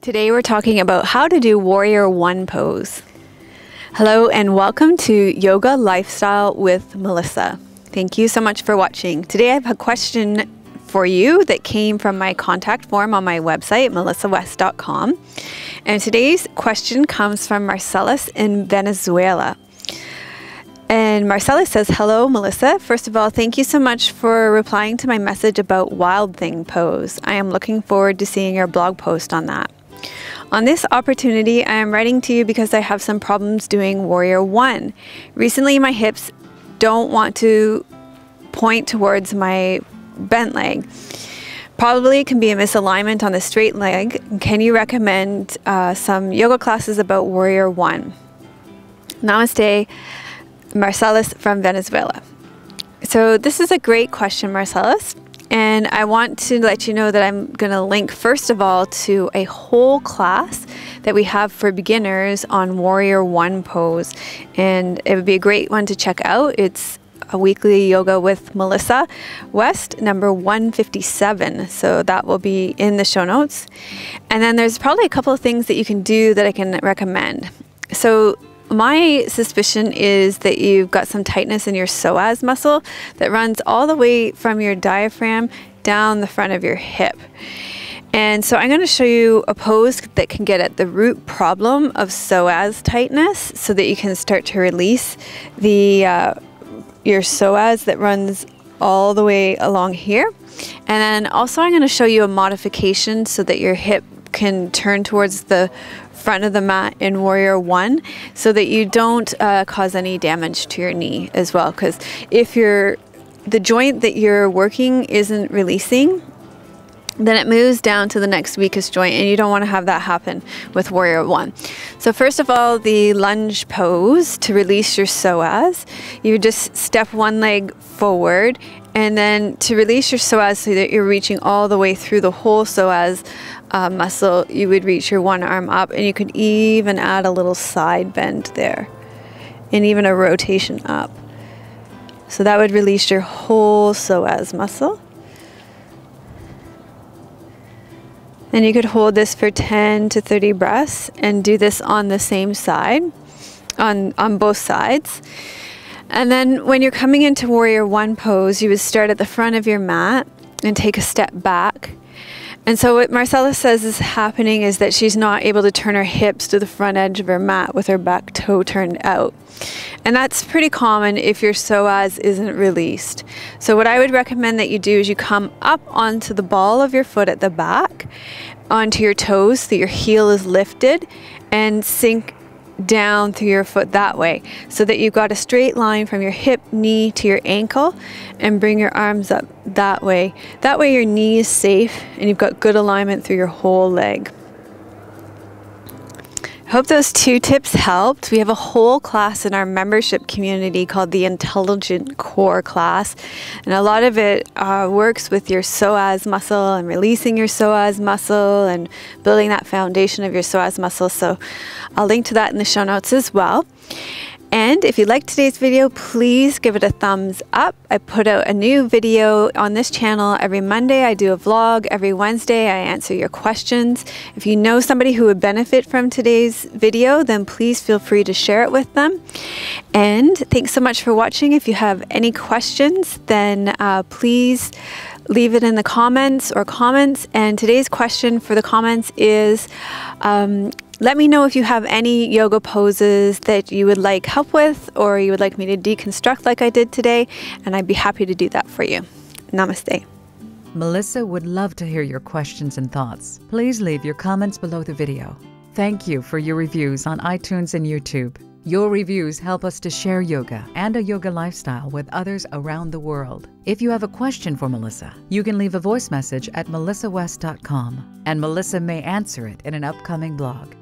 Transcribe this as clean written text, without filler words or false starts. Today we're talking about how to do Warrior I pose. Hello and welcome to Yoga Lifestyle with Melissa. Thank you so much for watching. Today I have a question for you that came from my contact form on my website, melissawest.com. And today's question comes from Marcelys in Venezuela. And Marcelys says, hello, Melissa. First of all, thank you so much for replying to my message about Wild Thing Pose. I am looking forward to seeing your blog post on that. On this opportunity, I am writing to you because I have some problems doing Warrior I. Recently, my hips don't want to point towards my bent leg. Probably it can be a misalignment on the straight leg. Can you recommend some yoga classes about Warrior I? Namaste, Marcelys from Venezuela. So this is a great question, Marcelys. And I want to let you know that I'm going to link, first of all, to a whole class that we have for beginners on Warrior I pose. And it would be a great one to check out. It's a weekly yoga with Melissa West, number 157. So that will be in the show notes. And then there's probably a couple of things that you can do that I can recommend. So my suspicion is that you've got some tightness in your psoas muscle that runs all the way from your diaphragm down the front of your hip. And so I'm going to show you a pose that can get at the root problem of psoas tightness so that you can start to release the your psoas that runs all the way along here. And then also I'm going to show you a modification so that your hip can turn towards the front of the mat in Warrior I so that you don't cause any damage to your knee as well, because if the joint that you're working isn't releasing, then it moves down to the next weakest joint, and you don't want to have that happen with Warrior I. So first of all, the lunge pose to release your psoas, you just step one leg forward, and then to release your psoas so that you're reaching all the way through the whole psoas muscle, you would reach your one arm up, and you could even add a little side bend there and even a rotation up. So that would release your whole psoas muscle. And you could hold this for 10 to 30 breaths and do this on the same side, on both sides. And then when you're coming into Warrior I pose, you would start at the front of your mat and take a step back. And so what Marcelys says is happening is that she's not able to turn her hips to the front edge of her mat with her back toe turned out. And that's pretty common if your psoas isn't released. So what I would recommend that you do is you come up onto the ball of your foot at the back, onto your toes so your heel is lifted, and sink down through your foot that way so that you've got a straight line from your hip, knee to your ankle, and bring your arms up that way. That way your knee is safe and you've got good alignment through your whole leg. Hope those two tips helped. We have a whole class in our membership community called the Intelligent Core class, and a lot of it works with your psoas muscle and releasing your psoas muscle and building that foundation of your psoas muscle. So I'll link to that in the show notes as well. And if you liked today's video, please give it a thumbs up. I put out a new video on this channel every Monday. I do a vlog. Every Wednesday, I answer your questions. If you know somebody who would benefit from today's video, then please feel free to share it with them. And thanks so much for watching. If you have any questions, then please leave it in the comments or comments. And today's question for the comments is, let me know if you have any yoga poses that you would like help with or you would like me to deconstruct like I did today, and I'd be happy to do that for you. Namaste. Melissa would love to hear your questions and thoughts. Please leave your comments below the video. Thank you for your reviews on iTunes and YouTube. Your reviews help us to share yoga and a yoga lifestyle with others around the world. If you have a question for Melissa, you can leave a voice message at melissawest.com, and Melissa may answer it in an upcoming blog.